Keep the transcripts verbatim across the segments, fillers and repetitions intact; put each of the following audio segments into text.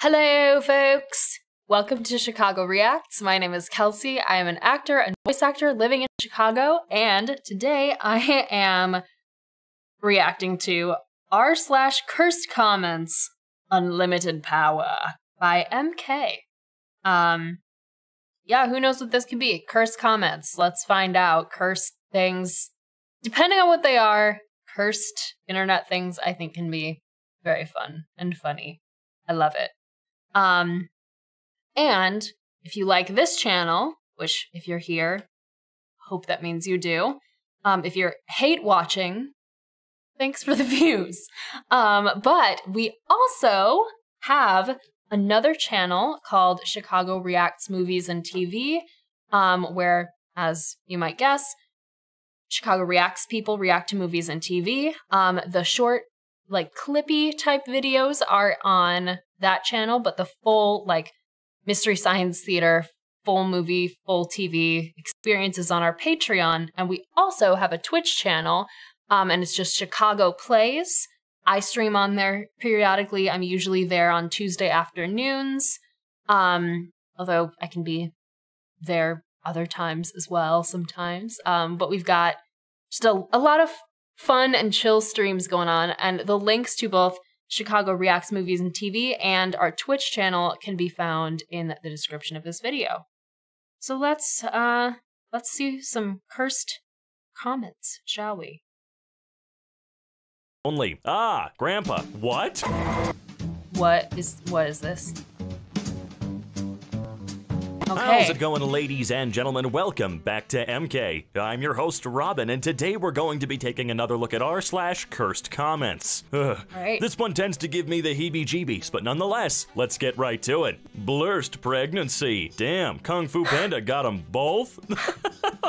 Hello, folks! Welcome to Chicago Reacts. My name is Kelsey. I am an actor and voice actor living in Chicago, and today I am reacting to r slash cursed comments Unlimited Power by M K. Um, yeah, who knows what this could be? Cursed comments. Let's find out. Cursed things. Depending on what they are, cursed internet things I think can be very fun and funny. I love it. Um, and if you like this channel, which if you're here, hope that means you do. Um, if you're hate watching, thanks for the views. Um, but we also have another channel called Chicago Reacts Movies and T V, um, where, as you might guess, Chicago Reacts people react to movies and T V. Um, the short, like, clippy type videos are on that channel, but the full, like, Mystery Science Theater, full movie, full T V experience is on our Patreon. And we also have a Twitch channel, um, and it's just Chicago Plays. I stream on there periodically. I'm usually there on Tuesday afternoons, um, although I can be there other times as well sometimes. Um, but we've got still a lot of fun and chill streams going on, and the links to both Chicago Reacts Movies and T V and our Twitch channel can be found in the description of this video. So let's uh let's see some cursed comments, shall we? Only ah, Grandpa, what? What is what is this? Okay. How's it going, ladies and gentlemen? Welcome back to M K. I'm your host, Robin, and today we're going to be taking another look at r slash cursed comments. Ugh. Right. This one tends to give me the heebie-jeebies, but nonetheless, let's get right to it. Blurst pregnancy. Damn, Kung Fu Panda got them both?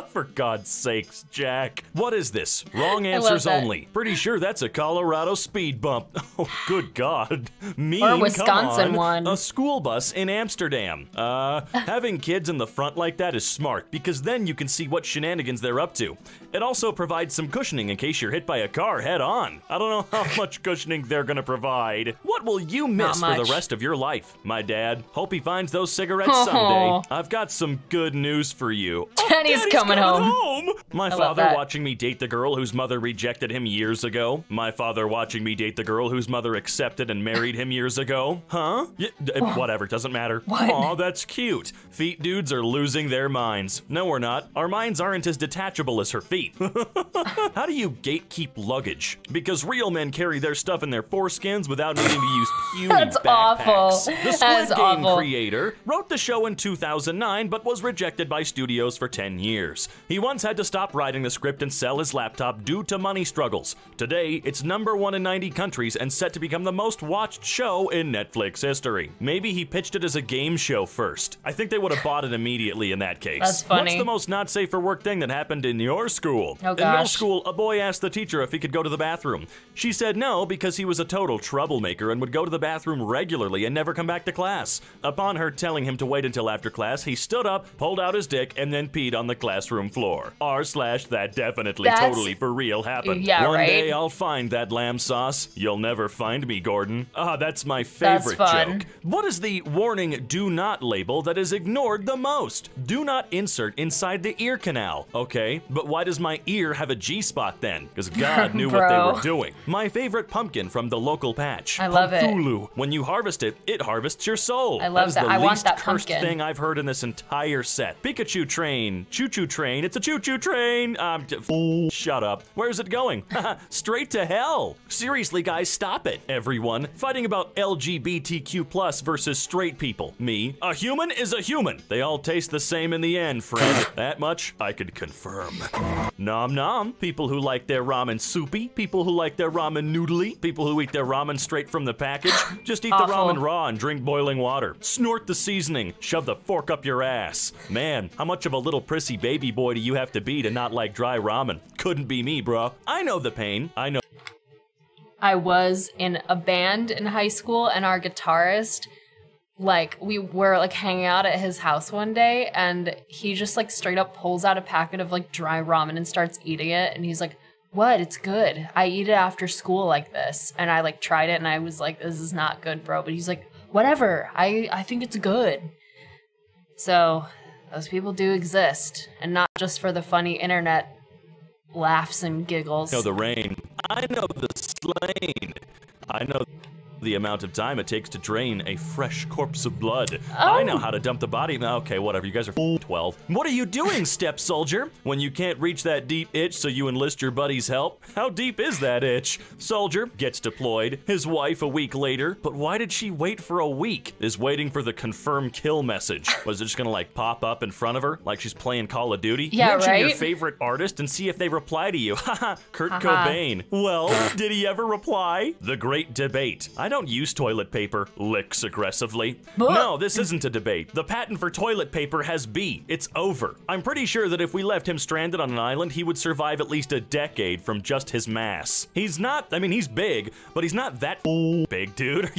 For God's sakes, Jack. What is this? Wrong answers only. Pretty sure that's a Colorado speed bump. Oh, good God. Mean, or Wisconsin come on. One. A school bus in Amsterdam. Uh, having kids in the front like that is smart, because then you can see what shenanigans they're up to. It also provides some cushioning in case you're hit by a car head-on. I don't know how much cushioning they're gonna provide. What will you miss for the rest of your life? My dad. Hope he finds those cigarettes oh. someday. I've got some good news for you. Oh, Daddy's, Daddy's coming, coming home. home. My I father watching me date the girl whose mother rejected him years ago. My father watching me date the girl whose mother accepted and married him years ago. Huh? Yeah, oh. Whatever, doesn't matter. What? Aw, that's cute. Feet dudes are losing their minds. No, we're not. Our minds aren't as detachable as her feet. How do you gatekeep luggage? Because real men carry their stuff in their foreskins without needing to use puny That's backpacks. Awful. The Squid Game creator wrote the show in two thousand nine, but was rejected by studios for ten years. He once had to stop writing the script and sell his laptop due to money struggles. Today, it's number one in ninety countries and set to become the most watched show in Netflix history. Maybe he pitched it as a game show first. I think they would have bought it immediately in that case. That's funny. What's the most not safe for work thing that happened in your school? Oh, gosh. In middle school, a boy asked the teacher if he could go to the bathroom. She said no because he was a total troublemaker and would go to the bathroom regularly and never come back to class. Upon her telling him to wait until after class, he stood up, pulled out his dick, and then peed on the classroom floor. R slash that definitely That's... totally for real happened. Yeah, One right? day I'll find that lamb sauce. You'll never find me, Gordon. Ah, that's my favorite that's joke. What is the warning do not label that is ignored the most? Do not insert inside the ear canal. Okay, but why does my ear have a G-spot then? Because God knew what they were doing. My favorite pumpkin from the local patch. I love Pumthulu. It. When you harvest it, it harvests your soul. I love that. That is the I least want that cursed pumpkin. Thing I've heard in this entire set. Pikachu train. Choo-choo train. It's a choo-choo train. Um, shut up. Where's it going? Straight to hell. Seriously, guys, stop it. Everyone. Fighting about L G B T Q plus versus straight people. Me. A human is a human. They all taste the same in the end, friend. That much I could confirm. Nom nom. People who like their ramen soupy. People who like their ramen noodly. People who eat their ramen straight from the package. Just eat Awful. The ramen raw and drink boiling water. Snort the seasoning. Shove the fork up your ass. Man, how much of a little prissy baby boy do you have to be to not like dry ramen? Couldn't be me, bro. I know the pain. I know. I was in a band in high school, and our guitarist, like, we were like hanging out at his house one day, and he just like straight up pulls out a packet of like dry ramen and starts eating it, and he's like, What? It's good. I eat it after school like this. And I like tried it and I was like, this is not good, bro. But he's like, whatever. I, I think it's good. So those people do exist, and not just for the funny internet laughs and giggles. I know the rain. I know the slain. I know the amount of time it takes to drain a fresh corpse of blood. Oh. I know how to dump the body. Okay, whatever. You guys are twelve. What are you doing, step soldier? When you can't reach that deep itch, so you enlist your buddy's help? How deep is that itch? Soldier gets deployed. His wife a week later. But why did she wait for a week? Is waiting for the confirm kill message. Was it just gonna like pop up in front of her like she's playing Call of Duty? Yeah, mention right? your favorite artist and see if they reply to you. Haha, Kurt uh-huh. Cobain. Well, did he ever reply? The great debate. I don't use toilet paper. Licks aggressively. But no, this isn't a debate. The patent for toilet paper has B. It's over. I'm pretty sure that if we left him stranded on an island, he would survive at least a decade from just his mass. He's not, I mean, he's big, but he's not that big, dude.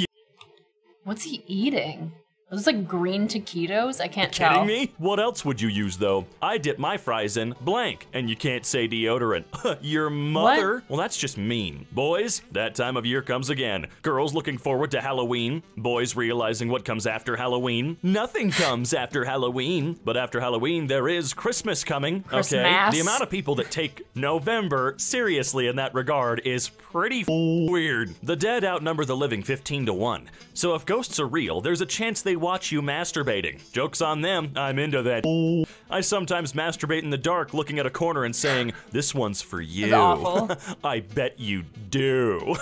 What's he eating? Are those like green taquitos? I can't tell. Kidding me? What else would you use though? I dip my fries in blank, and you can't say deodorant. Your mother? What? Well, that's just mean. Boys, that time of year comes again. Girls looking forward to Halloween. Boys realizing what comes after Halloween. Nothing comes after Halloween, but after Halloween there is Christmas coming. Christmas. Okay. The amount of people that take November seriously in that regard is pretty weird. The dead outnumber the living fifteen to one. So if ghosts are real, there's a chance they watch you masturbating. Joke's on them, I'm into that. I sometimes masturbate in the dark, looking at a corner and saying, this one's for you. I bet you do.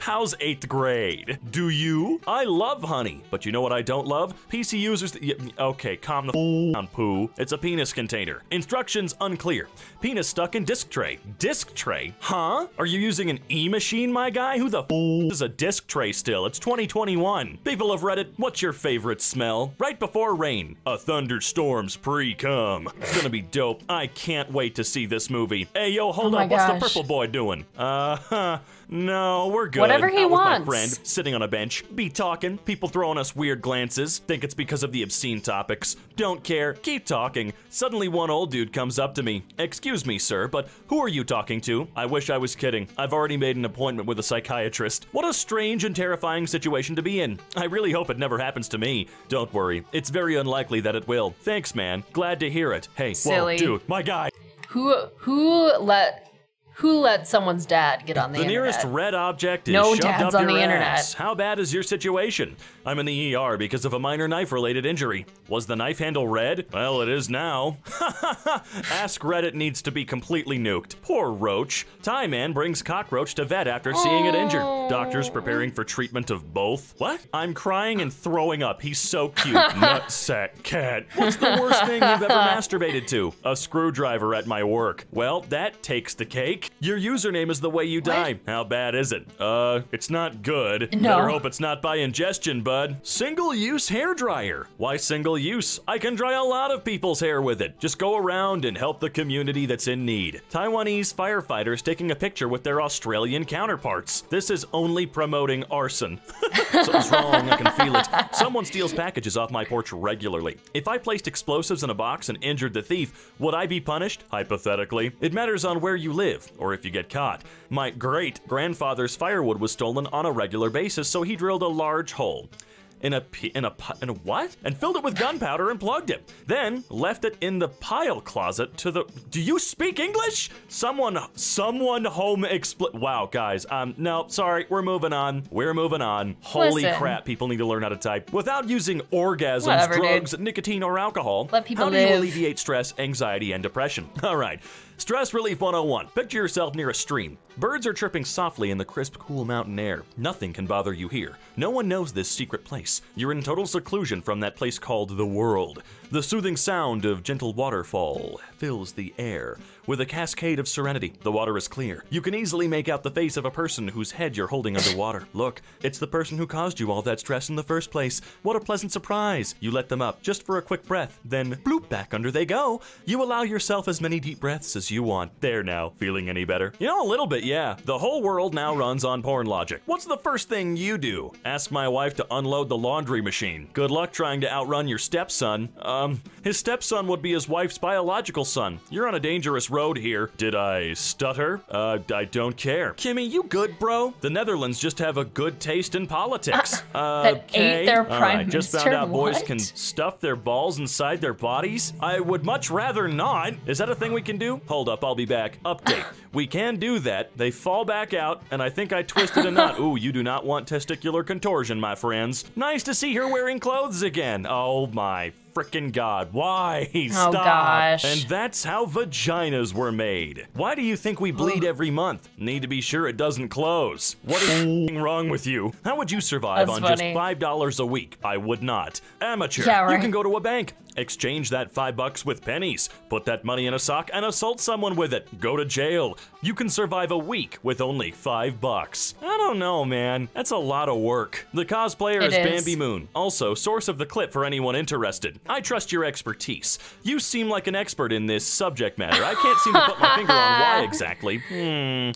How's eighth grade? Do you? I love honey, but you know what I don't love? P C users that, okay, calm the f down, poo. It's a penis container. Instructions unclear. Penis stuck in disc tray. Disc tray? Huh? Are you using an e-machine, my guy? Who the f is a disc tray still? It's twenty twenty-one. People of Reddit, what's your favorite smell? Right before rain, a thunderstorm's pre-cum. It's gonna be dope. I can't wait to see this movie. Hey, yo, hold oh up. What's gosh. the purple boy doing? Uh huh. No, we're good. Whatever he Out wants. With my friend, sitting on a bench, be talking, people throwing us weird glances, think it's because of the obscene topics. Don't care, keep talking. Suddenly one old dude comes up to me. Excuse me, sir, but who are you talking to? I wish I was kidding. I've already made an appointment with a psychiatrist. What a strange and terrifying situation to be in. I really hope it never happens to me. Don't worry, it's very unlikely that it will. Thanks, man. Glad to hear it. Hey, Silly. whoa, dude, my guy. Who, who let... Who let someone's dad get on the, the internet? The nearest red object is no shoved dad's up on your the internet. Ass. How bad is your situation? I'm in the E R because of a minor knife-related injury. Was the knife handle red? Well, it is now. Ask Reddit needs to be completely nuked. Poor Roach. Thai man brings cockroach to vet after seeing oh. it injured. Doctors preparing for treatment of both. What? I'm crying and throwing up. He's so cute. Nutsack cat. What's the worst thing you've ever masturbated to? A screwdriver at my work. Well, that takes the cake. Your username is the way you die. What? How bad is it? Uh, it's not good. No. Better hope it's not by ingestion, bud. Single-use hairdryer. Why single-use? I can dry a lot of people's hair with it. Just go around and help the community that's in need. Taiwanese firefighters taking a picture with their Australian counterparts. This is only promoting arson. Something's wrong, I can feel it. Someone steals packages off my porch regularly. If I placed explosives in a box and injured the thief, would I be punished? Hypothetically. It matters on where you live, or if you get caught. My great-grandfather's firewood was stolen on a regular basis, so he drilled a large hole. In a, in a, in a what? And filled it with gunpowder and plugged it. Then left it in the pile closet to the, do you speak English? Someone, someone home expl- wow, guys, um, no, sorry, we're moving on. We're moving on. Holy Listen. crap, people need to learn how to type. Without using orgasms, Whatever, drugs, dude. nicotine, or alcohol, Let people how live. do you alleviate stress, anxiety, and depression? All right. Stress Relief one oh one. Picture yourself near a stream. Birds are chirping softly in the crisp, cool mountain air. Nothing can bother you here. No one knows this secret place. You're in total seclusion from that place called the world. The soothing sound of gentle waterfall fills the air with a cascade of serenity. The water is clear. You can easily make out the face of a person whose head you're holding underwater. Look, it's the person who caused you all that stress in the first place. What a pleasant surprise. You let them up just for a quick breath, then bloop, back under they go. You allow yourself as many deep breaths as you want. There now, feeling any better? You know, a little bit, yeah. The whole world now runs on porn logic. What's the first thing you do? Ask my wife to unload the laundry machine. Good luck trying to outrun your stepson. Uh, Um, his stepson would be his wife's biological son. You're on a dangerous road here. Did I stutter? Uh, I don't care. Kimmy, you good, bro? The Netherlands just have a good taste in politics. Uh, that okay. ate their prime All right, minister? Just found out what? Boys can stuff their balls inside their bodies. I would much rather not. Is that a thing we can do? Hold up, I'll be back. Update. We can do that. They fall back out, and I think I twisted a knot. Ooh, you do not want testicular contortion, my friends. Nice to see her wearing clothes again. Oh my frickin' God, why? Stop. Oh, gosh. And that's how vaginas were made. Why do you think we bleed every month? Need to be sure it doesn't close. What is wrong with you? How would you survive that's on funny. just five dollars a week? I would not. Amateur. Yeah, right. You can go to a bank. Exchange that five bucks with pennies. Put that money in a sock and assault someone with it. Go to jail. You can survive a week with only five bucks. I don't know, man. That's a lot of work. The cosplayer is, is Bambi Moon. Also, source of the clip for anyone interested. I trust your expertise. You seem like an expert in this subject matter. I can't seem to put my finger on why exactly. Hmm.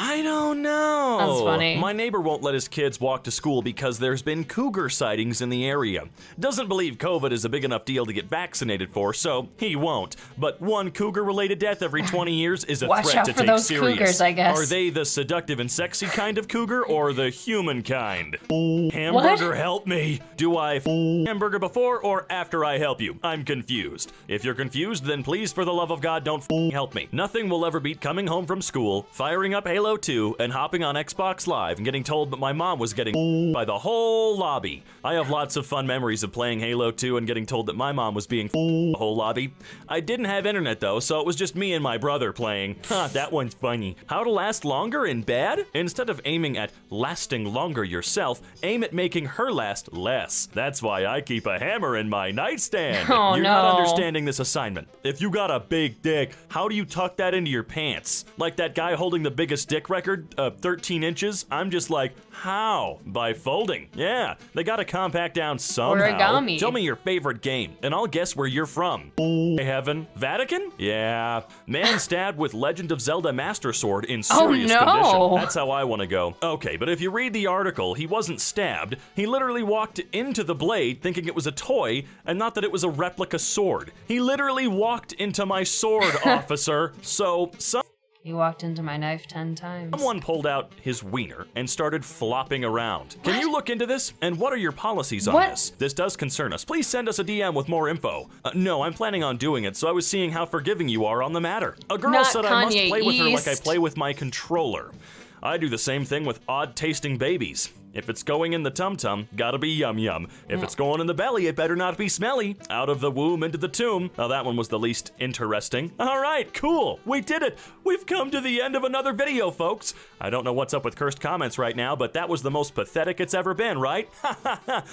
I don't know. That's funny. My neighbor won't let his kids walk to school because there's been cougar sightings in the area. Doesn't believe COVID is a big enough deal to get vaccinated for, so he won't. But one cougar-related death every twenty years is a Watch threat out to for take those serious. Cougars, I guess. Are they the seductive and sexy kind of cougar or the human kind? Hamburger, what? Help me. Do I f hamburger before or after I help you? I'm confused. If you're confused, then please, for the love of God, don't f help me. Nothing will ever beat coming home from school, firing up Halo two and hopping on Xbox Live and getting told that my mom was getting by the whole lobby. I have lots of fun memories of playing Halo two and getting told that my mom was being the whole lobby. I didn't have internet though, so it was just me and my brother playing. Huh, that one's funny. How to last longer in bed? Instead of aiming at lasting longer yourself, aim at making her last less. That's why I keep a hammer in my nightstand. Oh, You're no. not understanding this assignment. If you got a big dick, how do you tuck that into your pants? Like that guy holding the biggest dick record, uh, thirteen inches. I'm just like, how? By folding. Yeah, they gotta compact down somehow. Origami. Tell me your favorite game, and I'll guess where you're from. Heaven. Vatican? Yeah. Man stabbed with Legend of Zelda Master Sword in serious oh, no. condition. That's how I want to go. Okay, but if you read the article, he wasn't stabbed. He literally walked into the blade thinking it was a toy, and not that it was a replica sword. He literally walked into my sword, officer. So, some... He walked into my knife ten times. Someone pulled out his wiener and started flopping around. What? Can you look into this? And what are your policies on what? this? This does concern us. Please send us a D M with more info. Uh, no, I'm planning on doing it, so I was seeing how forgiving you are on the matter. A girl Not said Kanye I must play East. with her like I play with my controller. I do the same thing with odd-tasting babies. If it's going in the tum-tum, gotta be yum-yum. If it's going in the belly, it better not be smelly. Out of the womb into the tomb. Now, that one was the least interesting. All right, cool. We did it. We've come to the end of another video, folks. I don't know what's up with cursed comments right now, but that was the most pathetic it's ever been, right? Ha ha ha.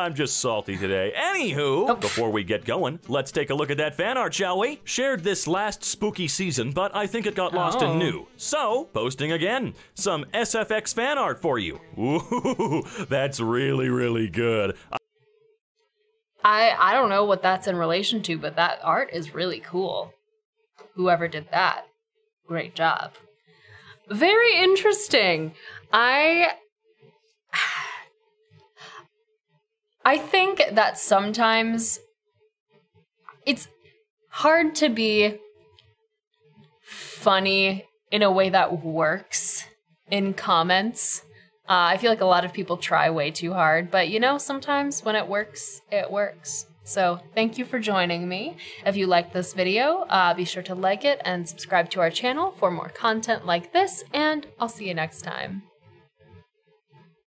I'm just salty today. Anywho, oh. before we get going, let's take a look at that fan art, shall we? Shared this last spooky season, but I think it got lost oh. in new. So, posting again. Some S F X fan art for you. Ooh. Ooh, that's really, really good. I I don't know what that's in relation to, but that art is really cool. Whoever did that, great job. Very interesting. I I think that sometimes it's hard to be funny in a way that works in comments. Uh, I feel like a lot of people try way too hard, but you know, sometimes when it works, it works. So thank you for joining me. If you liked this video, uh, be sure to like it and subscribe to our channel for more content like this, and I'll see you next time.